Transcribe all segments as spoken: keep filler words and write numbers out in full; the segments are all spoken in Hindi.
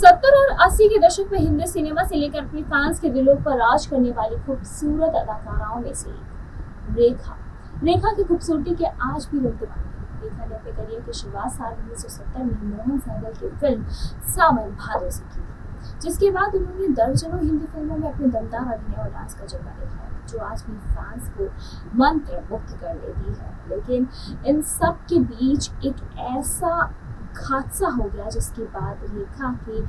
सत्तर और अस्सी के दशक में हिंदी सिनेमा से लेकर अपने फैंस के दिलों पर राज करने वाली खूबसूरत अदाकाराओं में से एक रेखा रेखा की खूबसूरती के आज भी लोग दीवाने हैं। रेखा ने अपने करियर की शुरुआत साल उन्नीस सौ सत्तर में मोहन सहगल की फिल्म सावन भादों से की थी, जिसके बाद उन्होंने दर्जनों हिंदी फिल्मों में अपने दमदार अभिनय और डांस का जलवा दिखाया, जो आज भी फैंस को मंत्र मुक्त कर देती है। लेकिन इन सब के बीच एक ऐसा हादसा हो गया जिसके बाद रेखा के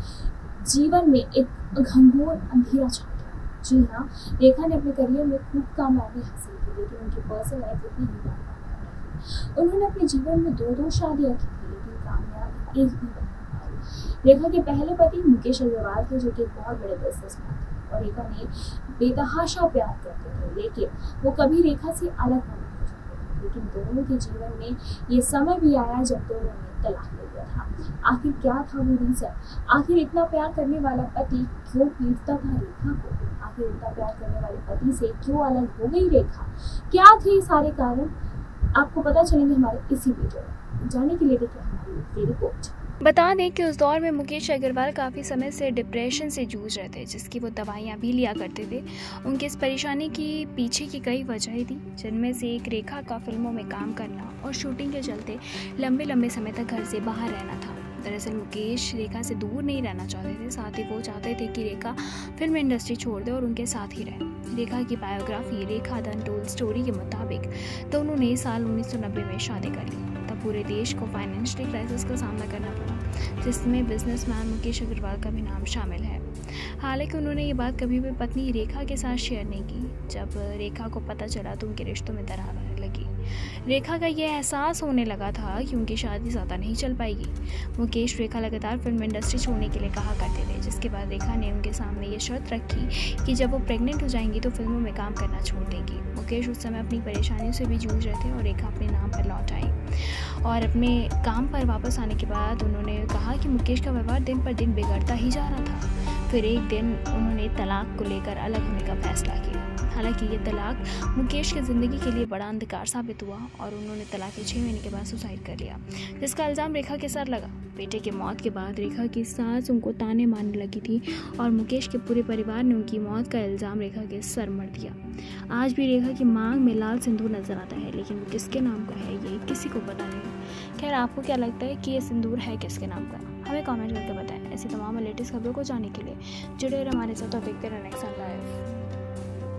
जीवन में एक घनघोर अंधेरा छा गया। जी हाँ, रेखा ने अपने करियर में खूब कामयाबी हासिल की, लेकिन उनकी पर्सनल लाइफ उतनी ही कामयाब। उन्होंने अपने जीवन में दो दो शादियां की थी, लेकिन कामयाब एक भी नहीं पाई। रेखा के पहले पति मुकेश अग्रवाल थे, जो कि एक बहुत बड़े बिजनेसमैन थे और रेखा ने बेतहाशा प्यार करते थे, लेकिन वो कभी रेखा से अलग नहीं। लेकिन दोनों के जीवन में ये समय भी आया जब दोनों ने तलाक ले लिया था। आखिर क्या था वो रीजन? आखिर इतना प्यार करने वाला पति क्यों पीटता था रेखा को? आखिर इतना प्यार करने वाले पति से क्यों अलग हो गई रेखा? क्या थे सारे कारण? आपको पता चलेंगे हमारे इसी वीडियो में। जाने के लिए देखिए हमारी रिपोर्ट। बता दें कि उस दौर में मुकेश अग्रवाल काफ़ी समय से डिप्रेशन से जूझ रहे थे, जिसकी वो दवाइयाँ भी लिया करते थे। उनकी इस परेशानी की पीछे की कई वजहें थी, जिनमें से एक रेखा का फिल्मों में काम करना और शूटिंग के चलते लंबे लंबे समय तक घर से बाहर रहना था। दरअसल मुकेश रेखा से दूर नहीं रहना चाहते थे, साथ ही वो चाहते थे कि रेखा फिल्म इंडस्ट्री छोड़ दे और उनके साथ ही रहे। रेखा की biography Rekha the untold story के मुताबिक तो उन्होंने साल उन्नीस सौ नब्बे में शादी कर ली। तब पूरे देश को फाइनेंशियल क्राइसिस का सामना करना पड़ा, जिसमें बिजनेसमैन मुकेश अग्रवाल का भी नाम शामिल है। हालांकि उन्होंने ये बात कभी भी पत्नी रेखा के साथ शेयर नहीं की। जब रेखा को पता चला तो उनके रिश्तों में दरार आने लगी। रेखा का यह एहसास होने लगा था कि उनकी शादी ज़्यादा नहीं चल पाएगी। मुकेश रेखा लगातार फिल्म इंडस्ट्री छोड़ने के लिए कहा करते थे, जिसके बाद रेखा ने उनके सामने ये शर्त रखी कि जब वो प्रेग्नेंट हो जाएंगी तो फिल्मों में काम करना छोड़ देंगी। मुकेश उस समय अपनी परेशानियों से भी जूझ रहे थे और रेखा अपने नाम पर लौट आई। और अपने काम पर वापस आने के बाद उन्होंने कहा कि मुकेश का व्यवहार दिन पर दिन बिगड़ता ही जा रहा था। फिर एक दिन उन्होंने तलाक को लेकर अलग होने का फैसला किया। हालांकि ये तलाक मुकेश की ज़िंदगी के लिए बड़ा अंधकार साबित हुआ और उन्होंने तलाक के छः महीने के बाद सुसाइड कर लिया, जिसका इल्ज़ाम रेखा के सर लगा। बेटे के मौत के बाद रेखा की सास उनको ताने मारने लगी थी और मुकेश के पूरे परिवार ने उनकी मौत का इल्ज़ाम रेखा के सर मर दिया। आज भी रेखा की मांग में लाल सिंदूर नजर आता है, लेकिन वो किसके नाम का है ये किसी को पता नहीं। खैर, आपको क्या लगता है कि ये सिंदूर है किसके नाम का? हमें कमेंट करके बताएं। ऐसी तमाम लेटेस्ट खबरों को जानने के लिए जुड़े रहिए हमारे साथ और देखते रहना एक्शन लाइव।